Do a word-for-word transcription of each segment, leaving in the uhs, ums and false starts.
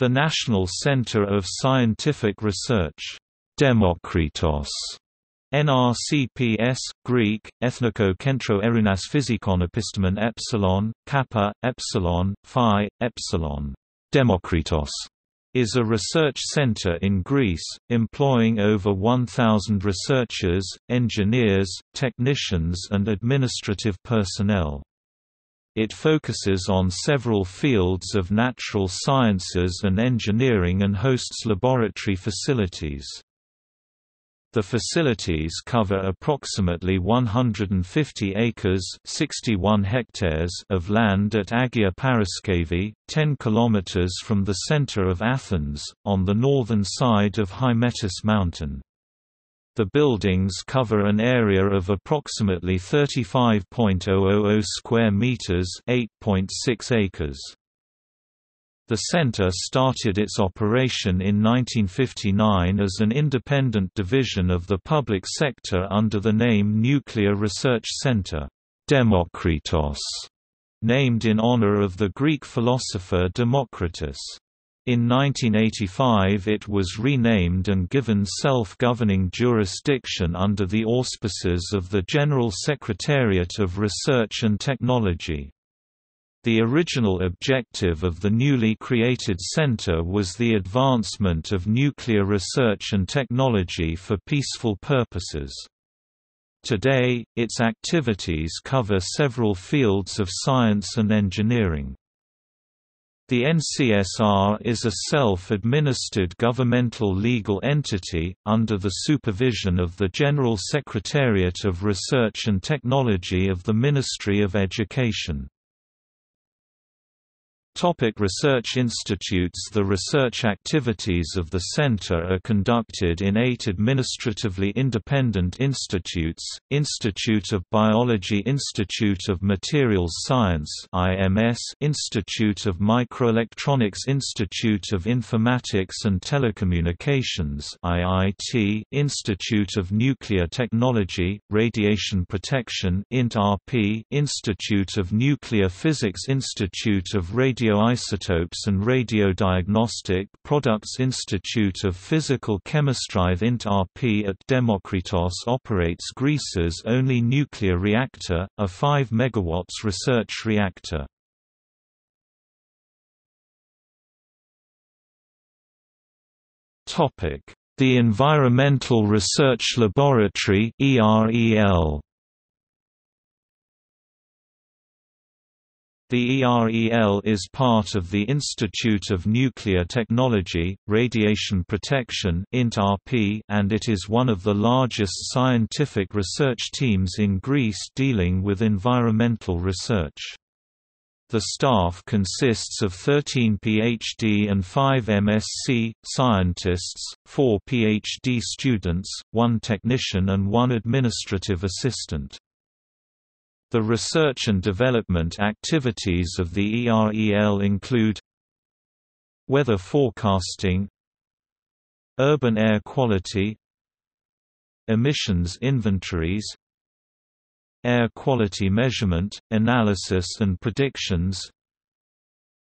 The National Center of Scientific Research, Demokritos, N R C P S, Greek, Ethniko Kentro Erinas Physikon Epistemon Epsilon, Kappa, Epsilon, Phi, Epsilon. Demokritos is a research center in Greece, employing over one thousand researchers, engineers, technicians and administrative personnel. It focuses on several fields of natural sciences and engineering and hosts laboratory facilities. The facilities cover approximately one hundred fifty acres (sixty-one hectares) of land at Agia Paraskevi, ten kilometers from the center of Athens, on the northern side of Hymettus mountain. The buildings cover an area of approximately thirty-five thousand square meters (eight point six acres). The center started its operation in nineteen fifty-nine as an independent division of the public sector under the name Nuclear Research Center, Demokritos, named in honor of the Greek philosopher Demokritos. In nineteen eighty-five it was renamed and given self-governing jurisdiction under the auspices of the General Secretariat of Research and Technology. The original objective of the newly created center was the advancement of nuclear research and technology for peaceful purposes. Today, its activities cover several fields of science and engineering. The N C S R is a self-administered governmental legal entity, under the supervision of the General Secretariat of Research and Technology of the Ministry of Education. Topic: Research institutes. The research activities of the center are conducted in eight administratively independent institutes: Institute of Biology, Institute of Materials Science (I M S), Institute of Microelectronics, Institute of Informatics and Telecommunications (I I T), Institute of Nuclear Technology, Radiation Protection (I N T R P), Institute of Nuclear Physics, Institute of Radio Radioisotopes and Radiodiagnostic Products, Institute of Physical Chemistry. The I N T R P at Demokritos operates Greece's only nuclear reactor, a five megawatt research reactor. The Environmental Research Laboratory (E R E L). The E R E L is part of the Institute of Nuclear Technology, Radiation Protection (I N T R P), and it is one of the largest scientific research teams in Greece dealing with environmental research. The staff consists of thirteen P H D and five M S C scientists, four P H D students, one technician and one administrative assistant. The research and development activities of the E R E L include weather forecasting, urban air quality, emissions inventories, air quality measurement, analysis and predictions,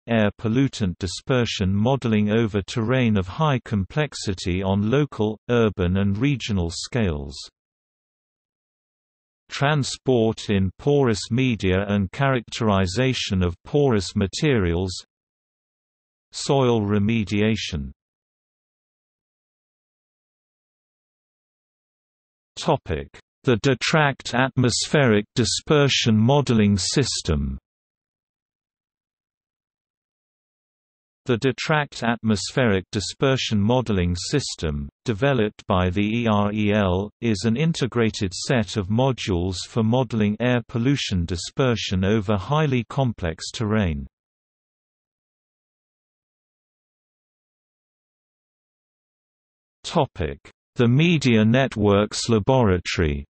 air pollutant dispersion modeling over terrain of high complexity on local, urban and regional scales. Transport in porous media and characterization of porous materials, soil remediation. The DETRACT atmospheric dispersion modeling system. The DETRACT atmospheric dispersion modeling system, developed by the E R E L, is an integrated set of modules for modeling air pollution dispersion over highly complex terrain. The Media Networks Laboratory.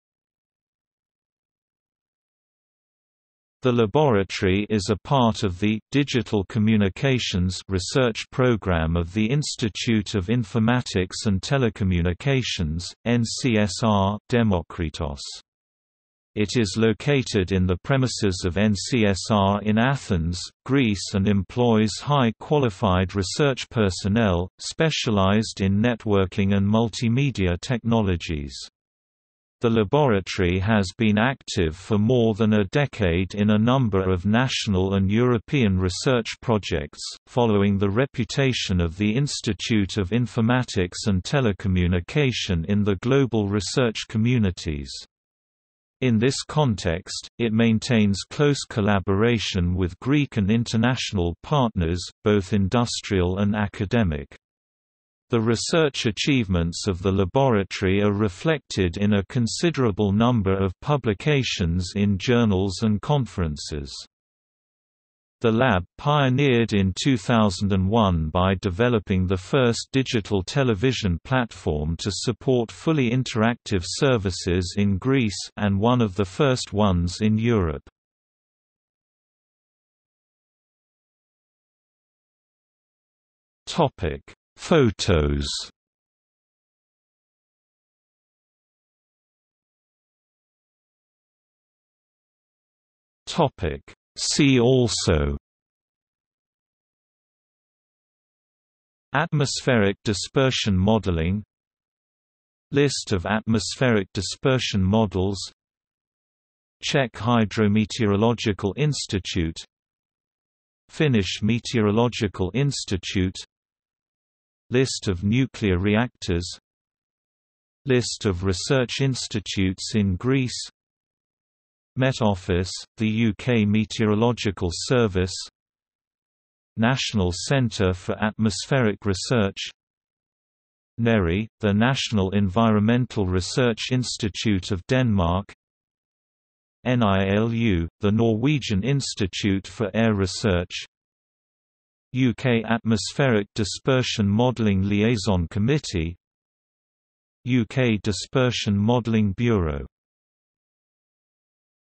The laboratory is a part of the Digital Communications Research Program of the Institute of Informatics and Telecommunications, N C S R, Demokritos. It is located in the premises of N C S R in Athens, Greece, and employs high qualified research personnel, specialized in networking and multimedia technologies. The laboratory has been active for more than a decade in a number of national and European research projects, following the reputation of the Institute of Informatics and Telecommunication in the global research communities. In this context, it maintains close collaboration with Greek and international partners, both industrial and academic. The research achievements of the laboratory are reflected in a considerable number of publications in journals and conferences. The lab pioneered in two thousand one by developing the first digital television platform to support fully interactive services in Greece and one of the first ones in Europe. Topic: Photos. Topic: See also: Atmospheric dispersion modeling, List of atmospheric dispersion models, Czech Hydrometeorological Institute, Finnish Meteorological Institute, List of nuclear reactors, List of research institutes in Greece, Met Office, the U K Meteorological Service, National Centre for Atmospheric Research, NERI, the National Environmental Research Institute of Denmark, NILU, the Norwegian Institute for Air Research, U K Atmospheric Dispersion Modelling Liaison Committee, U K Dispersion Modelling Bureau.